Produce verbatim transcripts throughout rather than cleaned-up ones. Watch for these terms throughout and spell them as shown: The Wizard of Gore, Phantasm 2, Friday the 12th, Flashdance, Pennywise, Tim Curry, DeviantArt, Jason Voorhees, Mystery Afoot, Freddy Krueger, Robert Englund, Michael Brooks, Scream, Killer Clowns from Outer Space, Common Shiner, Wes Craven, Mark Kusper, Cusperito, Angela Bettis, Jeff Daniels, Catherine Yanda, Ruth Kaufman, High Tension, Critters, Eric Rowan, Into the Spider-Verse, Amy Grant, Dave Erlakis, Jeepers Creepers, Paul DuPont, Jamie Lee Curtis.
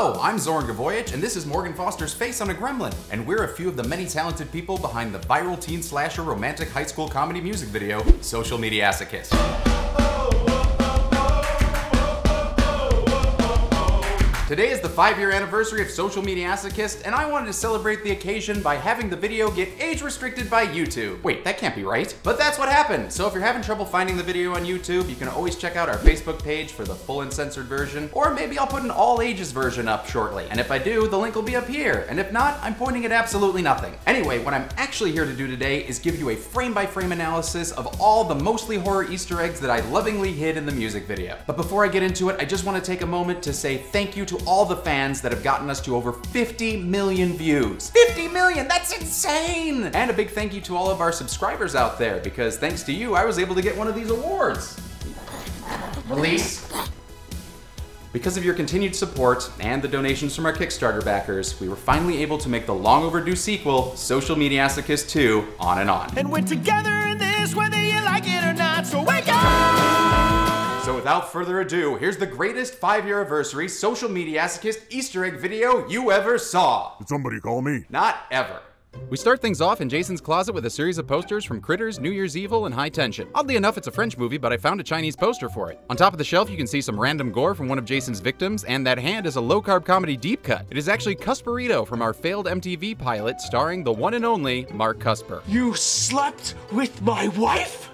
Hello, I'm Zoran Gavojic, and this is Morgan Foster's Face on a Gremlin, and we're a few of the many talented people behind the viral teen slasher romantic high school comedy music video, Social Mediasochist. Today is the five-year anniversary of Social Mediasochist, and I wanted to celebrate the occasion by having the video get age-restricted by YouTube. Wait, that can't be right. But that's what happened. So if you're having trouble finding the video on YouTube, you can always check out our Facebook page for the full uncensored version, or maybe I'll put an all-ages version up shortly. And if I do, the link will be up here. And if not, I'm pointing at absolutely nothing. Anyway, what I'm actually here to do today is give you a frame-by-frame analysis of all the mostly horror Easter eggs that I lovingly hid in the music video. But before I get into it, I just want to take a moment to say thank you to all the fans that have gotten us to over fifty million views. fifty million, that's insane! And a big thank you to all of our subscribers out there, because thanks to you, I was able to get one of these awards. Release. Because of your continued support and the donations from our Kickstarter backers, we were finally able to make the long overdue sequel, Social Mediasochist two, on and on. And we're together in this, whether you like it or not, so wake up! So without further ado, here's the greatest five-year anniversary Social Mediasochist Easter egg video you ever saw. Did somebody call me? Not ever. We start things off in Jason's closet with a series of posters from Critters, New Year's Evil, and High Tension. Oddly enough, it's a French movie, but I found a Chinese poster for it. On top of the shelf, you can see some random gore from one of Jason's victims, and that hand is a low-carb comedy deep cut. It is actually Cusperito from our failed M T V pilot starring the one and only Mark Kusper. You slept with my wife?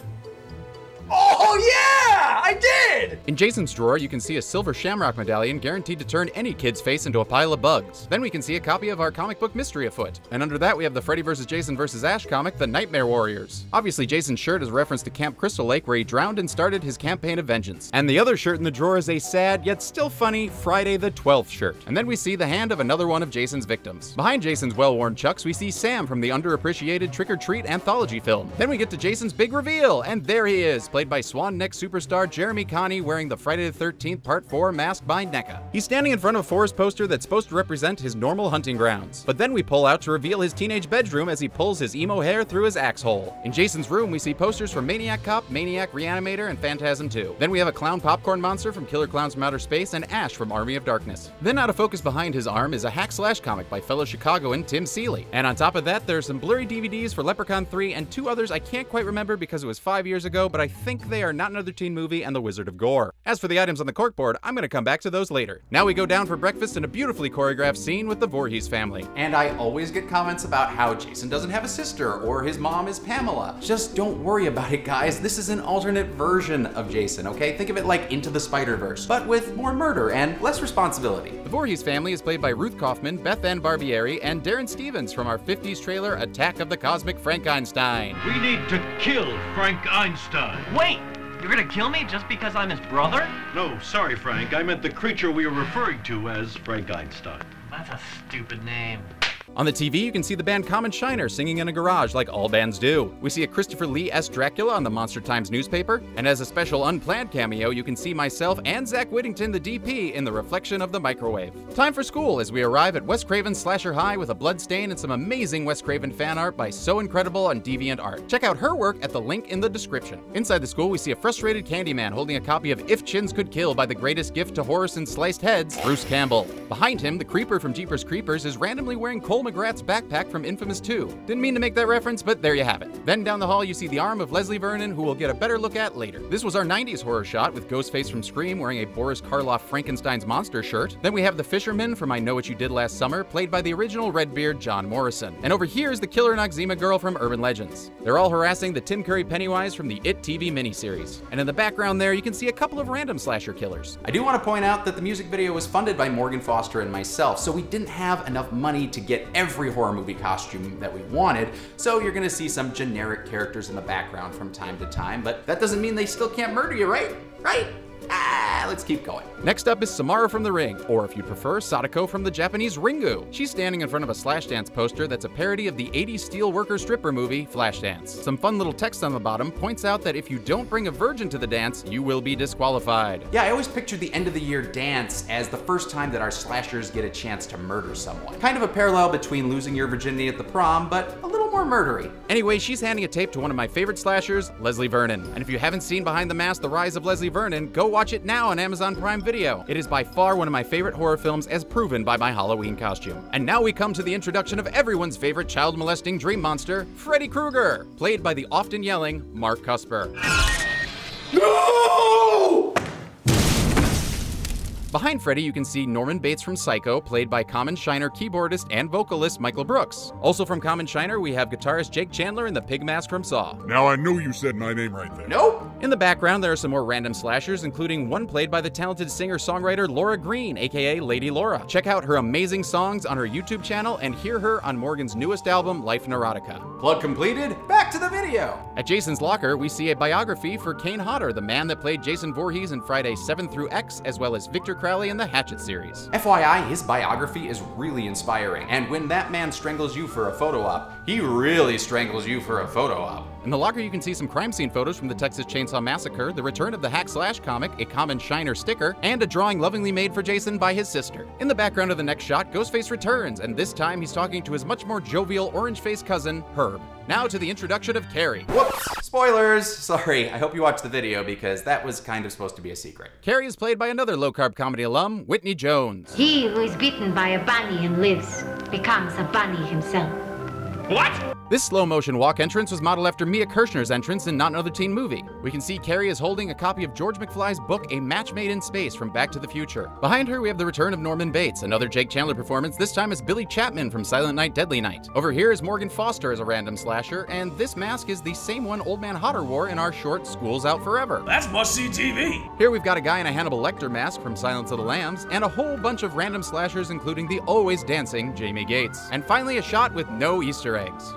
Oh yeah, I did! In Jason's drawer, you can see a silver shamrock medallion guaranteed to turn any kid's face into a pile of bugs. Then we can see a copy of our comic book Mystery Afoot. And under that, we have the Freddy versus. Jason versus. Ash comic, The Nightmare Warriors. Obviously, Jason's shirt is a reference to Camp Crystal Lake, where he drowned and started his campaign of vengeance. And the other shirt in the drawer is a sad, yet still funny, Friday the twelfth shirt. And then we see the hand of another one of Jason's victims. Behind Jason's well-worn chucks, we see Sam from the underappreciated Trick or Treat anthology film. Then we get to Jason's big reveal, and there he is, played by Swan Neck superstar Jeremy Connie, wearing the Friday the thirteenth Part four mask by NECA. He's standing in front of a forest poster that's supposed to represent his normal hunting grounds. But then we pull out to reveal his teenage bedroom as he pulls his emo hair through his axe hole. In Jason's room, we see posters from Maniac Cop, Maniac Reanimator, and Phantasm two. Then we have a clown popcorn monster from Killer Clowns from Outer Space and Ash from Army of Darkness. Then out of focus behind his arm is a hack slash comic by fellow Chicagoan Tim Seeley. And on top of that, there's some blurry D V Ds for Leprechaun three and two others I can't quite remember because it was five years ago, but I think think they are Not Another Teen Movie and The Wizard of Gore. As for the items on the corkboard, I'm gonna come back to those later. Now we go down for breakfast in a beautifully choreographed scene with the Voorhees family. And I always get comments about how Jason doesn't have a sister or his mom is Pamela. Just don't worry about it, guys. This is an alternate version of Jason, okay? Think of it like Into the Spider-Verse, but with more murder and less responsibility. The Voorhees family is played by Ruth Kaufman, Beth Ann Barbieri, and Darren Stevens from our fifties trailer, Attack of the Cosmic Frankenstein. We need to kill Frank Einstein. Wait! You're gonna kill me just because I'm his brother? No, sorry, Frank. I meant the creature we were referring to as Frank Einstein. That's a stupid name. On the T V, you can see the band Common Shiner singing in a garage like all bands do. We see a Christopher Lee as Dracula on the Monster Times newspaper, and as a special unplanned cameo, you can see myself and Zach Whittington, the D P, in the reflection of the microwave. Time for school as we arrive at Wes Craven's Slasher High with a blood stain and some amazing Wes Craven fan art by So Incredible on DeviantArt. Check out her work at the link in the description. Inside the school, we see a frustrated Candyman holding a copy of If Chins Could Kill by the greatest gift to horror since sliced heads, Bruce Campbell. Behind him, the Creeper from Jeepers Creepers is randomly wearing cold McGrath's backpack from Infamous two. Didn't mean to make that reference, but there you have it. Then down the hall, you see the arm of Leslie Vernon, who we'll get a better look at later. This was our nineties horror shot with Ghostface from Scream wearing a Boris Karloff Frankenstein's monster shirt. Then we have the Fisherman from I Know What You Did Last Summer, played by the original Redbeard John Morrison. And over here is the killer Noxzema girl from Urban Legends. They're all harassing the Tim Curry Pennywise from the It T V miniseries. And in the background there, you can see a couple of random slasher killers. I do want to point out that the music video was funded by Morgan Foster and myself, so we didn't have enough money to get every horror movie costume that we wanted, so you're gonna see some generic characters in the background from time to time, but that doesn't mean they still can't murder you, right? Right? Ah, let's keep going. Next up is Samara from The Ring, or if you prefer, Sadako from the Japanese Ringu. She's standing in front of a Slashdance poster that's a parody of the eighties steelworker stripper movie, Flashdance. Some fun little text on the bottom points out that if you don't bring a virgin to the dance, you will be disqualified. Yeah, I always pictured the end of the year dance as the first time that our slashers get a chance to murder someone. Kind of a parallel between losing your virginity at the prom, but a little more more murdery. Anyway, she's handing a tape to one of my favorite slashers, Leslie Vernon. And if you haven't seen Behind the Mask, The Rise of Leslie Vernon, go watch it now on Amazon Prime Video. It is by far one of my favorite horror films as proven by my Halloween costume. And now we come to the introduction of everyone's favorite child molesting dream monster, Freddy Krueger, played by the often yelling Mark Kusper. No! Behind Freddy, you can see Norman Bates from Psycho, played by Common Shiner keyboardist and vocalist Michael Brooks. Also from Common Shiner, we have guitarist Jake Chandler in the pig mask from Saw. Now I knew you said my name right there. Nope! In the background, there are some more random slashers, including one played by the talented singer-songwriter Laura Green, aka Lady Laura. Check out her amazing songs on her YouTube channel and hear her on Morgan's newest album, Life Neurotica. Plug completed, back to the video! At Jason's locker, we see a biography for Kane Hodder, the man that played Jason Voorhees in Friday seven through X, as well as Victor Crowley in the Hatchet series. F Y I, his biography is really inspiring, and when that man strangles you for a photo op, he really strangles you for a photo op. In the locker, you can see some crime scene photos from the Texas Chainsaw Massacre, the return of the Hack Slash comic, a Common Shiner sticker, and a drawing lovingly made for Jason by his sister. In the background of the next shot, Ghostface returns, and this time he's talking to his much more jovial orange-faced cousin, Herb. Now to the introduction of Carrie. Whoops! Spoilers! Sorry, I hope you watched the video because that was kind of supposed to be a secret. Carrie is played by another low-carb comedy alum, Whitney Jones. He who is bitten by a bunny and lives becomes a bunny himself. What? This slow-motion walk entrance was modeled after Mia Kirshner's entrance in Not Another Teen Movie. We can see Carrie is holding a copy of George McFly's book, A Match Made in Space, from Back to the Future. Behind her, we have the return of Norman Bates, another Jake Chandler performance, this time as Billy Chapman from Silent Night, Deadly Night. Over here is Morgan Foster as a random slasher, and this mask is the same one Old Man Hodder wore in our short, School's Out Forever. That's must-see T V! Here we've got a guy in a Hannibal Lecter mask from Silence of the Lambs, and a whole bunch of random slashers, including the always dancing Jamie Gates. And finally, a shot with no Easter eggs.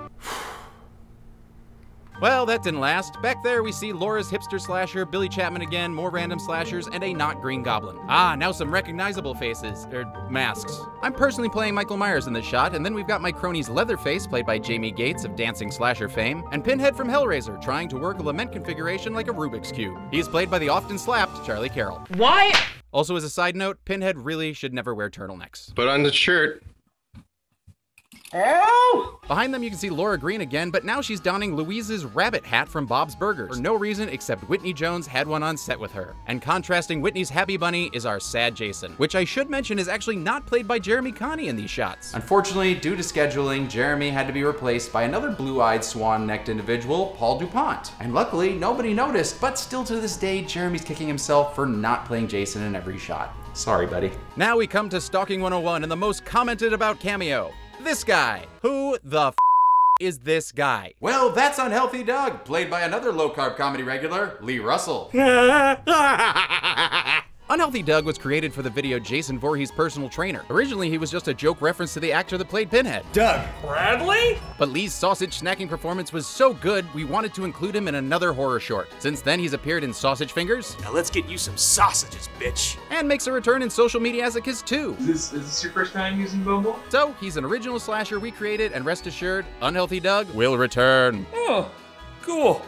Well, that didn't last. Back there, we see Laura's hipster slasher, Billy Chapman again, more random slashers, and a not green goblin. Ah, now some recognizable faces, er, masks. I'm personally playing Michael Myers in this shot, and then we've got my cronies Leatherface, played by Jamie Gates of dancing slasher fame, and Pinhead from Hellraiser, trying to work a lament configuration like a Rubik's Cube. He's played by the often slapped Charlie Carroll. Why? Also, as a side note, Pinhead really should never wear turtlenecks. Put on the shirt. Oh! Behind them, you can see Laura Green again, but now she's donning Louise's rabbit hat from Bob's Burgers. For no reason except Whitney Jones had one on set with her. And contrasting Whitney's happy bunny is our sad Jason, which I should mention is actually not played by Jeremy Connie in these shots. Unfortunately, due to scheduling, Jeremy had to be replaced by another blue-eyed, swan-necked individual, Paul DuPont. And luckily, nobody noticed, but still to this day, Jeremy's kicking himself for not playing Jason in every shot. Sorry, buddy. Now we come to Stalking one oh one and the most commented about cameo. This guy. Who the f is this guy? Well, that's Unhealthy Doug, played by another low-carb comedy regular, Lee Russell. Unhealthy Doug was created for the video Jason Voorhees' personal trainer. Originally, he was just a joke reference to the actor that played Pinhead. Doug Bradley? But Lee's sausage-snacking performance was so good, we wanted to include him in another horror short. Since then, he's appeared in Sausage Fingers. Now let's get you some sausages, bitch. And makes a return in Social Mediasochist two. Is this, is this your first time using Bumble? So, he's an original slasher we created, and rest assured, Unhealthy Doug will return. Oh, cool.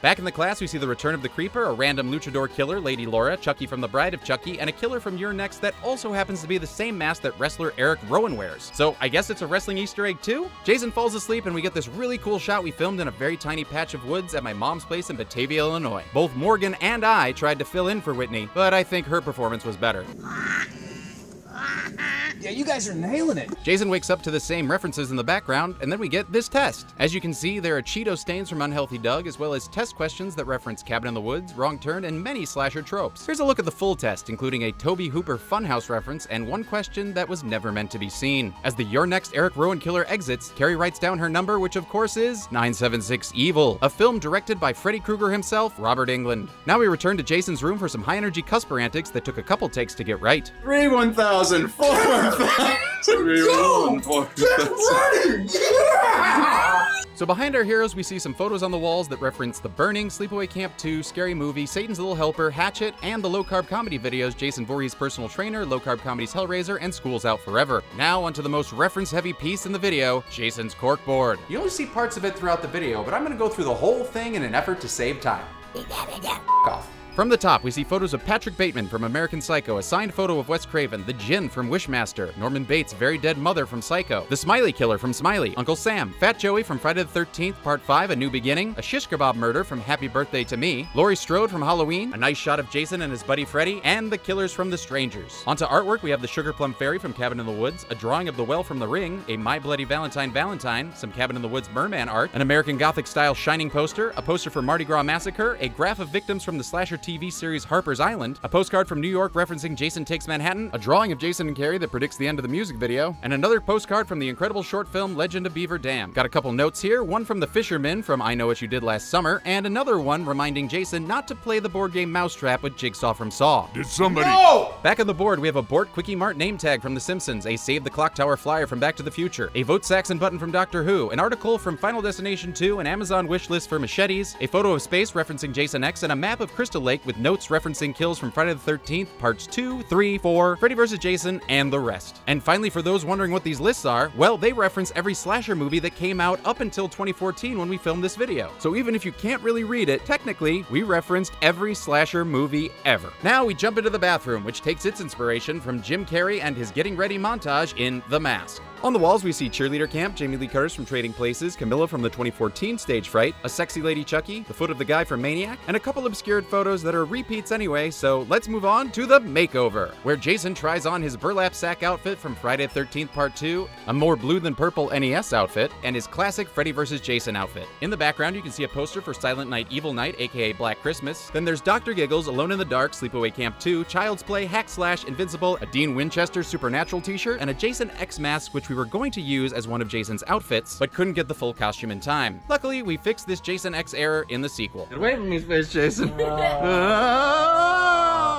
Back in the class, we see the return of the Creeper, a random luchador killer, Lady Laura, Chucky from The Bride of Chucky, and a killer from Your Next that also happens to be the same mask that wrestler Eric Rowan wears. So I guess it's a wrestling Easter egg too? Jason falls asleep and we get this really cool shot we filmed in a very tiny patch of woods at my mom's place in Batavia, Illinois. Both Morgan and I tried to fill in for Whitney, but I think her performance was better. Yeah, you guys are nailing it. Jason wakes up to the same references in the background, and then we get this test. As you can see, there are Cheeto stains from Unhealthy Doug, as well as test questions that reference Cabin in the Woods, Wrong Turn, and many slasher tropes. Here's a look at the full test, including a Toby Hooper Funhouse reference and one question that was never meant to be seen. As the Your Next Eric Rowan killer exits, Carrie writes down her number, which of course is nine seven six Evil, a film directed by Freddy Krueger himself, Robert Englund. Now we return to Jason's room for some high-energy Cusper antics that took a couple takes to get right. three one thousand four So behind our heroes, we see some photos on the walls that reference The Burning, Sleepaway Camp two, Scary Movie, Satan's Little Helper, Hatchet, and the low-carb comedy videos Jason Voorhees' Personal Trainer, low-carb comedies Hellraiser, and School's Out Forever. Now onto the most reference-heavy piece in the video, Jason's corkboard. You only see parts of it throughout the video, but I'm gonna go through the whole thing in an effort to save time. F*** off. From the top, we see photos of Patrick Bateman from American Psycho, a signed photo of Wes Craven, the Djinn from Wishmaster, Norman Bates' very dead mother from Psycho, the Smiley Killer from Smiley, Uncle Sam, Fat Joey from Friday the thirteenth, Part five, A New Beginning, a shish kebab murder from Happy Birthday to Me, Laurie Strode from Halloween, a nice shot of Jason and his buddy Freddy, and the killers from The Strangers. Onto artwork, we have the Sugar Plum Fairy from Cabin in the Woods, a drawing of the well from The Ring, a My Bloody Valentine Valentine, some Cabin in the Woods merman art, an American Gothic-style Shining poster, a poster for Mardi Gras Massacre, a graph of victims from the slasher T V series Harper's Island, a postcard from New York referencing Jason Takes Manhattan, a drawing of Jason and Carrie that predicts the end of the music video, and another postcard from the incredible short film Legend of Beaver Dam. Got a couple notes here, one from the Fisherman from I Know What You Did Last Summer, and another one reminding Jason not to play the board game Mousetrap with Jigsaw from Saw. Did somebody- No! Back on the board, we have a Bort Quickie Mart name tag from The Simpsons, a Save the Clock Tower flyer from Back to the Future, a Vote Saxon button from Doctor Who, an article from Final Destination two, an Amazon wishlist for machetes, a photo of space referencing Jason X, and a map of Crystal Lake with notes referencing kills from Friday the thirteenth, parts two, three, four, Freddy versus. Jason, and the rest. And finally, for those wondering what these lists are, well, they reference every slasher movie that came out up until twenty fourteen when we filmed this video. So even if you can't really read it, technically, we referenced every slasher movie ever. Now we jump into the bathroom, which takes its inspiration from Jim Carrey and his getting ready montage in The Mask. On the walls, we see Cheerleader Camp, Jamie Lee Curtis from Trading Places, Camilla from the twenty fourteen stage fright, a sexy lady Chucky, the foot of the guy from Maniac, and a couple obscured photos that are repeats anyway, so let's move on to the makeover, where Jason tries on his burlap sack outfit from Friday the thirteenth Part two, a more blue than purple N E S outfit, and his classic Freddy versus. Jason outfit. In the background, you can see a poster for Silent Night Evil Night, aka Black Christmas. Then there's Doctor Giggles, Alone in the Dark, Sleepaway Camp two, Child's Play, Hack Slash, Invincible, a Dean Winchester Supernatural t-shirt, and a Jason X mask, which we were going to use as one of Jason's outfits, but couldn't get the full costume in time. Luckily, we fixed this Jason X error in the sequel. Get away from me, Space Jason.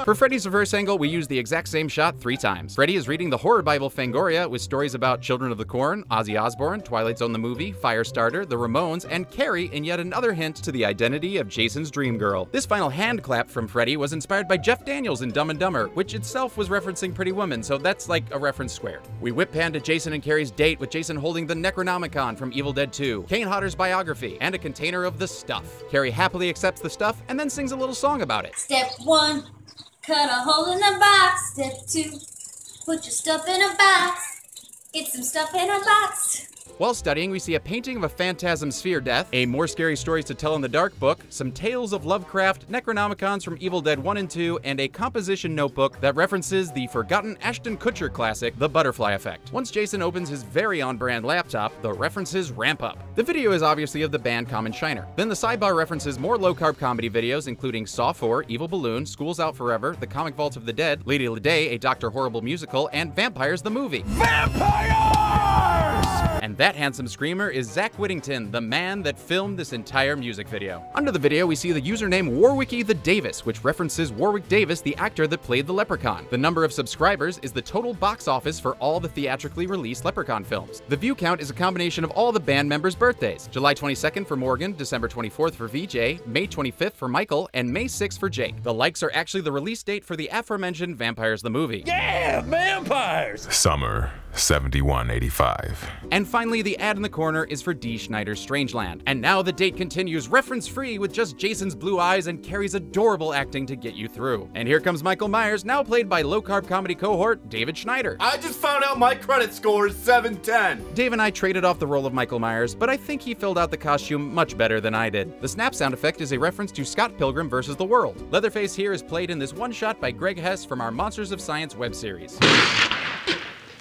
For Freddy's reverse angle, we use the exact same shot three times. Freddy is reading the horror Bible Fangoria with stories about Children of the Corn, Ozzy Osbourne, Twilight Zone the movie, Firestarter, The Ramones, and Carrie in yet another hint to the identity of Jason's dream girl. This final hand clap from Freddy was inspired by Jeff Daniels in Dumb and Dumber, which itself was referencing Pretty Woman, so that's like a reference squared. We whip pan to Jason and Carrie's date with Jason holding the Necronomicon from Evil Dead two, Kane Hodder's biography, and a container of the stuff. Carrie happily accepts the stuff and then sings a little song about it. Step one. Cut a hole in the box. Step two, put your stuff in a box. Get some stuff in a box. While studying, we see a painting of a Phantasm Sphere death, a More Scary Stories to Tell in the Dark book, some Tales of Lovecraft, Necronomicons from Evil Dead one and two, and a composition notebook that references the forgotten Ashton Kutcher classic, The Butterfly Effect. Once Jason opens his very on-brand laptop, the references ramp up. The video is obviously of the band Common Shiner. Then the sidebar references more low-carb comedy videos, including Saw four, Evil Balloon, School's Out Forever, The Comic Vault of the Dead, Lady Leday, a Doctor Horrible musical, and Vampires the movie. Vampires! And that handsome screamer is Zach Whittington, the man that filmed this entire music video. Under the video, we see the username Warwicky the Davis, which references Warwick Davis, the actor that played the Leprechaun. The number of subscribers is the total box office for all the theatrically released Leprechaun films. The view count is a combination of all the band members' birthdays. July twenty-second for Morgan, December twenty-fourth for V J, May twenty-fifth for Michael, and May sixth for Jake. The likes are actually the release date for the aforementioned Vampires the movie. Yeah, vampires! Summer. seventy-one eighty-five. And finally, the ad in the corner is for Dee Snider's Strangeland. And now the date continues reference-free with just Jason's blue eyes and Carrie's adorable acting to get you through. And here comes Michael Myers, now played by low-carb comedy cohort David Schneider. I just found out my credit score is seven ten. Dave and I traded off the role of Michael Myers, but I think he filled out the costume much better than I did. The snap sound effect is a reference to Scott Pilgrim versus the World. Leatherface here is played in this one-shot by Greg Hess from our Monsters of Science web series.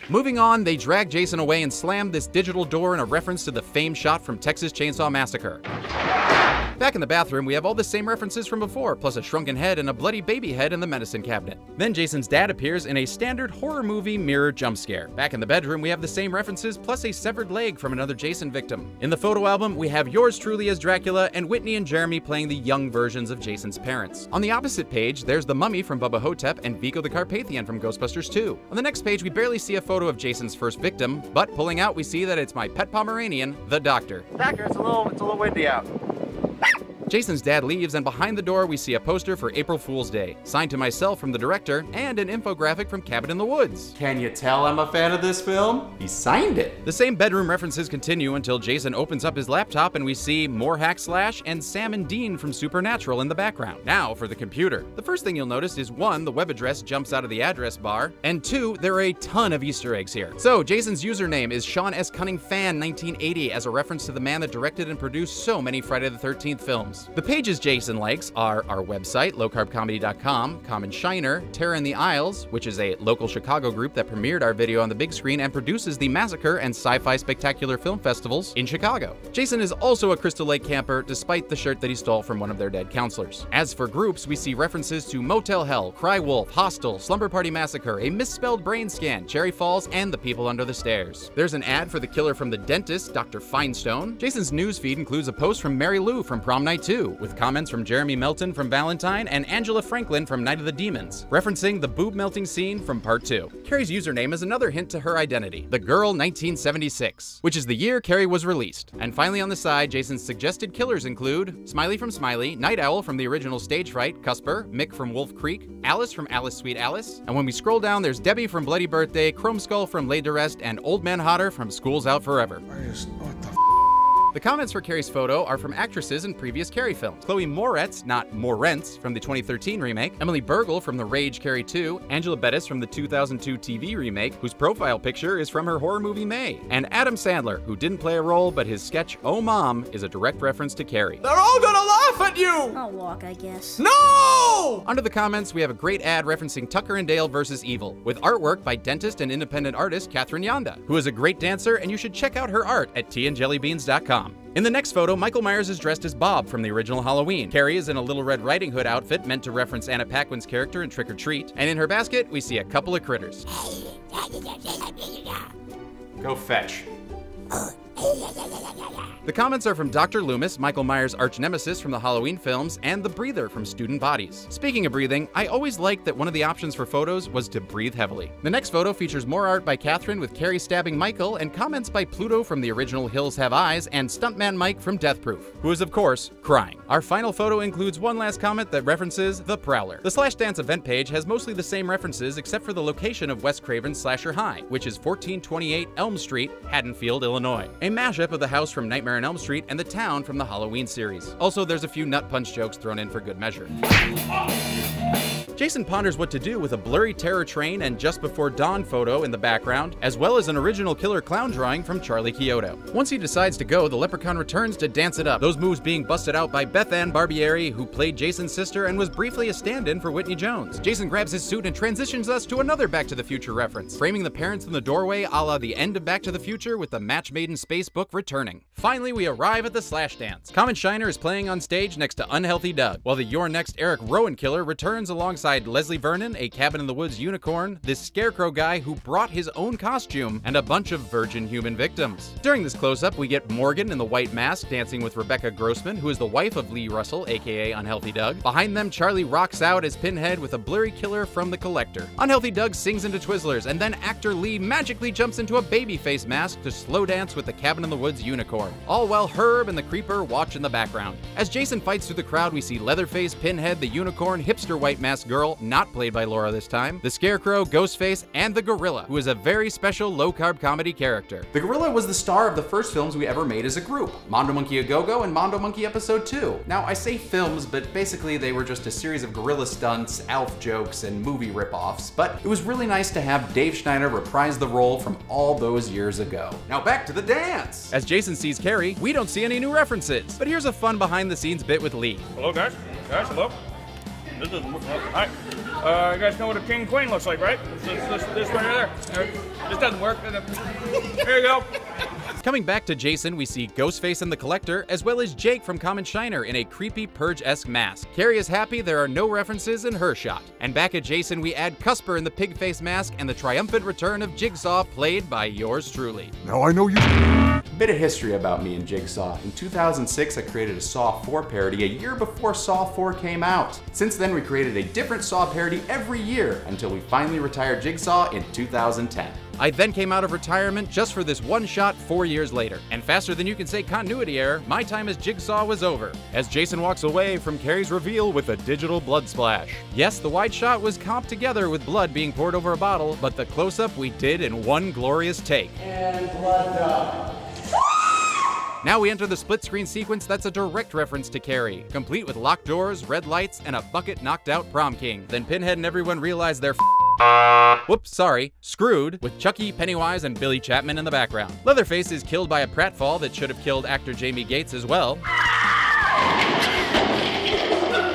Moving on, they drag Jason away and slam this digital door in a reference to the famed shot from Texas Chainsaw Massacre. Back in the bathroom, we have all the same references from before, plus a shrunken head and a bloody baby head in the medicine cabinet. Then Jason's dad appears in a standard horror movie mirror jump scare. Back in the bedroom, we have the same references, plus a severed leg from another Jason victim. In the photo album, we have yours truly as Dracula and Whitney and Jeremy playing the young versions of Jason's parents. On the opposite page, there's the mummy from Bubba Hotep and Vico the Carpathian from Ghostbusters two. On the next page, we barely see a photo of Jason's first victim, but pulling out, we see that it's my pet Pomeranian, the doctor. Doctor, it's a little, it's a little windy out. Jason's dad leaves, and behind the door we see a poster for April Fool's Day, signed to myself from the director, and an infographic from Cabin in the Woods. Can you tell I'm a fan of this film? He signed it. The same bedroom references continue until Jason opens up his laptop and we see more hack slash and Sam and Dean from Supernatural in the background. Now for the computer. The first thing you'll notice is one, the web address jumps out of the address bar, and two, there are a ton of Easter eggs here. So Jason's username is Sean S. Cunning Fan nineteen eighty as a reference to the man that directed and produced so many Friday the thirteenth films. The pages Jason likes are our website, low carb comedy dot com, Common Shiner, Terror in the Isles, which is a local Chicago group that premiered our video on the big screen and produces the Massacre and Sci-Fi Spectacular film festivals in Chicago. Jason is also a Crystal Lake camper, despite the shirt that he stole from one of their dead counselors. As for groups, we see references to Motel Hell, Cry Wolf, Hostel, Slumber Party Massacre, A Misspelled Brain Scan, Cherry Falls, and The People Under the Stairs. There's an ad for the killer from the dentist, Doctor Finestone. Jason's newsfeed includes a post from Mary Lou from Prom Night two, with comments from Jeremy Melton from Valentine and Angela Franklin from Night of the Demons, referencing the boob melting scene from Part two. Carrie's username is another hint to her identity, The Girl nineteen seventy-six, which is the year Carrie was released. And finally on the side, Jason's suggested killers include Smiley from Smiley, Night Owl from the original Stage Fright, Cusper, Mick from Wolf Creek, Alice from Alice Sweet Alice, and when we scroll down, there's Debbie from Bloody Birthday, Chrome Skull from Laid to Rest, and Old Man Hodder from School's Out Forever. What the f The comments for Carrie's photo are from actresses in previous Carrie films. Chloe Moretz, not Morentz, from the twenty thirteen remake, Emily Burgle from The Rage Carrie two, Angela Bettis from the two thousand two T V remake, whose profile picture is from her horror movie May, and Adam Sandler, who didn't play a role, but his sketch, Oh Mom, is a direct reference to Carrie. They're all gonna laugh at you! I'll walk, I guess. No! Under the comments, we have a great ad referencing Tucker and Dale versus. Evil, with artwork by dentist and independent artist Catherine Yanda, who is a great dancer, and you should check out her art at tea and jelly beans dot com. In the next photo, Michael Myers is dressed as Bob from the original Halloween. Carrie is in a Little Red Riding Hood outfit meant to reference Anna Paquin's character in Trick or Treat, and in her basket, we see a couple of critters. Go fetch. The comments are from Doctor Loomis, Michael Myers' arch-nemesis from the Halloween films, and The Breather from Student Bodies. Speaking of breathing, I always liked that one of the options for photos was to breathe heavily. The next photo features more art by Catherine with Carrie stabbing Michael and comments by Pluto from the original Hills Have Eyes and Stuntman Mike from Death Proof, who is, of course, crying. Our final photo includes one last comment that references The Prowler. The Slashdance event page has mostly the same references except for the location of Wes Craven's Slasher High, which is fourteen twenty-eight Elm Street, Haddonfield, Illinois. A mashup of the house from Nightmare on Elm Street and the town from the Halloween series. Also, there's a few nut punch jokes thrown in for good measure. Jason ponders what to do with a blurry terror train and just before dawn photo in the background, as well as an original killer clown drawing from Charlie Chiodo. Once he decides to go, the leprechaun returns to dance it up, those moves being busted out by Beth Ann Barbieri, who played Jason's sister and was briefly a stand-in for Whitney Jones. Jason grabs his suit and transitions us to another Back to the Future reference, framing the parents in the doorway a la the end of Back to the Future with the match made in space book returning. Finally, we arrive at the Slashdance. Common Shiner is playing on stage next to Unhealthy Doug, while the Your Next Eric Rowan killer returns alongside Leslie Vernon, a Cabin in the Woods unicorn, this scarecrow guy who brought his own costume, and a bunch of virgin human victims. During this close-up, we get Morgan in the white mask dancing with Rebecca Grossman, who is the wife of Lee Russell, aka Unhealthy Doug. Behind them, Charlie rocks out as Pinhead with a blurry killer from The Collector. Unhealthy Doug sings into Twizzlers, and then actor Lee magically jumps into a baby face mask to slow dance with the Cabin in the Woods unicorn, all while Herb and the Creeper watch in the background. As Jason fights through the crowd, we see Leatherface, Pinhead, the unicorn, hipster white mask girl, not played by Laura this time, the Scarecrow, Ghostface, and the Gorilla, who is a very special low-carb comedy character. The Gorilla was the star of the first films we ever made as a group, Mondo Monkey A Go-Go and Mondo Monkey Episode two. Now, I say films, but basically they were just a series of gorilla stunts, Alf jokes, and movie rip-offs, but it was really nice to have Dave Schneider reprise the role from all those years ago. Now back to the dance! As Jason sees Carrie, we don't see any new references, but here's a fun behind-the-scenes bit with Lee. Hello, guys. Guys, hello. This is, all right. Uh, you guys know what a king queen looks like, right? This, this, this right there. This doesn't work. There you go. Coming back to Jason, we see Ghostface and the Collector, as well as Jake from Common Shiner in a creepy Purge-esque mask. Carrie is happy there are no references in her shot. And back at Jason, we add Cusper in the pig face mask and the triumphant return of Jigsaw, played by yours truly. Now I know you. Bit of history about me and Jigsaw. In two thousand six, I created a Saw four parody a year before Saw four came out. Since then, we created a different Saw parody every year until we finally retired Jigsaw in two thousand ten. I then came out of retirement just for this one shot four years later. And faster than you can say continuity error, my time as Jigsaw was over, as Jason walks away from Carrie's reveal with a digital blood splash. Yes, the wide shot was comped together with blood being poured over a bottle, but the close-up we did in one glorious take. And blood drop. Now we enter the split-screen sequence that's a direct reference to Carrie, complete with locked doors, red lights, and a bucket knocked out prom king. Then Pinhead and everyone realize they're whoops, sorry, screwed, with Chucky, Pennywise, and Billy Chapman in the background. Leatherface is killed by a pratfall that should have killed actor Jamie Gates as well.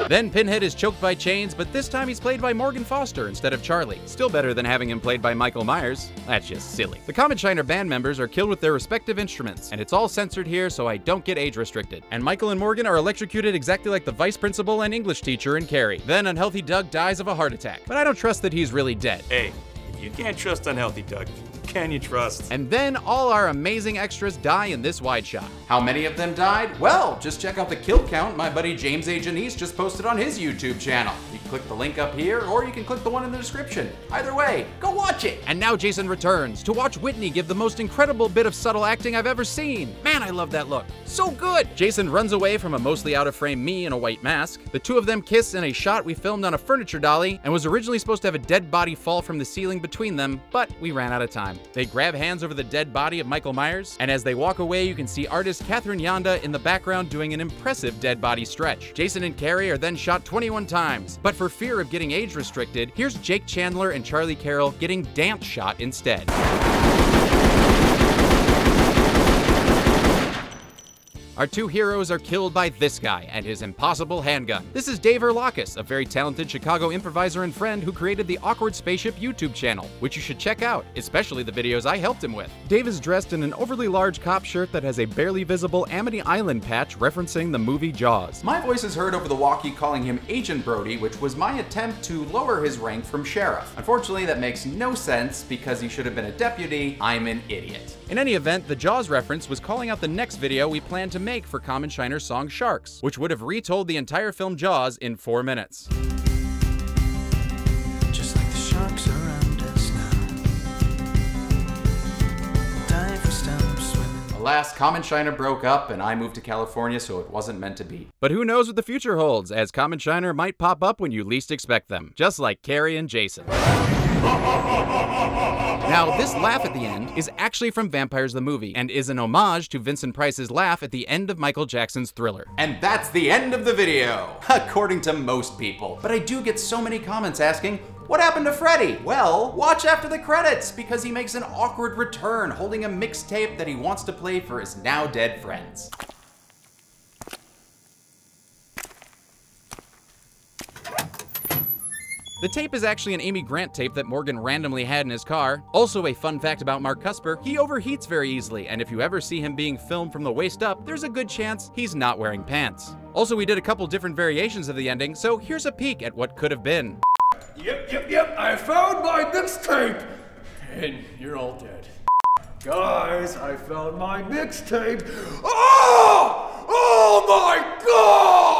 Then Pinhead is choked by chains, but this time he's played by Morgan Foster instead of Charlie. Still better than having him played by Michael Myers. That's just silly. The Common Shiner band members are killed with their respective instruments, and it's all censored here so I don't get age restricted. And Michael and Morgan are electrocuted exactly like the vice principal and English teacher in Carrie. Then unhealthy Doug dies of a heart attack, but I don't trust that he's really dead. Hey, you can't trust unhealthy Doug. Can you trust? And then all our amazing extras die in this wide shot. How many of them died? Well, just check out the kill count my buddy James A. Janice just posted on his YouTube channel. You can click the link up here, or you can click the one in the description. Either way, go watch it. And now Jason returns to watch Whitney give the most incredible bit of subtle acting I've ever seen. Man, I love that look. So good. Jason runs away from a mostly out of frame me in a white mask. The two of them kiss in a shot we filmed on a furniture dolly and was originally supposed to have a dead body fall from the ceiling between them, but we ran out of time. They grab hands over the dead body of Michael Myers, and as they walk away, you can see artist Catherine Yanda in the background doing an impressive dead body stretch. Jason and Carrie are then shot twenty-one times, but for fear of getting age restricted, here's Jake Chandler and Charlie Carroll getting dance shot instead. Our two heroes are killed by this guy and his impossible handgun. This is Dave Erlakis, a very talented Chicago improviser and friend who created the Awkward Spaceship YouTube channel, which you should check out, especially the videos I helped him with. Dave is dressed in an overly large cop shirt that has a barely visible Amity Island patch referencing the movie Jaws. My voice is heard over the walkie calling him Agent Brody, which was my attempt to lower his rank from sheriff. Unfortunately, that makes no sense because he should have been a deputy. I'm an idiot. In any event, the Jaws reference was calling out the next video we planned to make for Common Shiner's song Sharks, which would have retold the entire film Jaws in four minutes. Just like the sharks around us now. Dive for stumps swimming. Alas, Common Shiner broke up and I moved to California, so it wasn't meant to be. But who knows what the future holds, as Common Shiner might pop up when you least expect them, just like Carrie and Jason. Now, this laugh at the end is actually from Vampires the Movie and is an homage to Vincent Price's laugh at the end of Michael Jackson's Thriller. And that's the end of the video, according to most people. But I do get so many comments asking, what happened to Freddy? Well, watch after the credits because he makes an awkward return holding a mixtape that he wants to play for his now dead friends. The tape is actually an Amy Grant tape that Morgan randomly had in his car. Also, a fun fact about Mark Kusper, he overheats very easily, and if you ever see him being filmed from the waist up, there's a good chance he's not wearing pants. Also, we did a couple different variations of the ending, so here's a peek at what could have been. Yep, yep, yep, I found my mixtape! And you're all dead. Guys, I found my mixtape! Oh! Oh my God!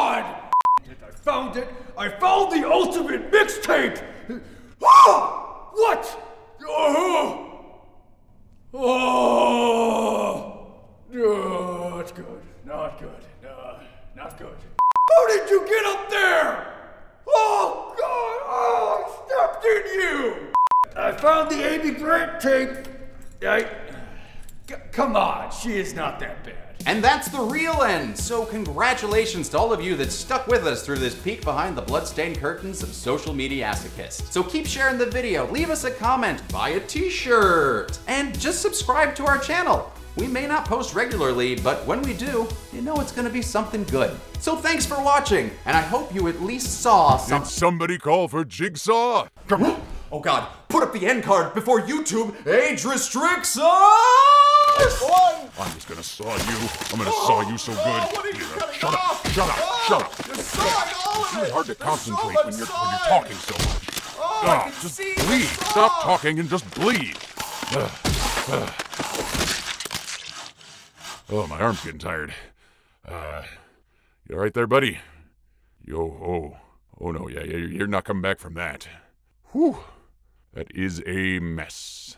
I found it! I found the ultimate mixtape! Ah! What? Oh! Oh! Not good. Not good. Uh, not good. How did you get up there? Oh, God! Oh, I stepped in you! I found the Amy Grant tape. I... Come on, she is not that bad. And that's the real end, so congratulations to all of you that stuck with us through this peek behind the bloodstained curtains of Social Mediasochist. So keep sharing the video, leave us a comment, buy a t-shirt, and just subscribe to our channel. We may not post regularly, but when we do, you know it's gonna be something good. So thanks for watching, and I hope you at least saw some- Did somebody call for Jigsaw? Oh God, put up the end card before YouTube age restricts us! I'm just gonna saw you. I'm gonna oh, saw you so good. Oh, you yeah. Shut up, shut up, oh, shut up. All it's really it. hard to There's concentrate so when, you're, when you're talking so much. Oh, God, just bleed. Stop talking and just bleed. Uh, uh. Oh, my arm's getting tired. Uh, you all right there, buddy? Yo, oh. Oh no, yeah, yeah, you're not coming back from that. Whew, that is a mess.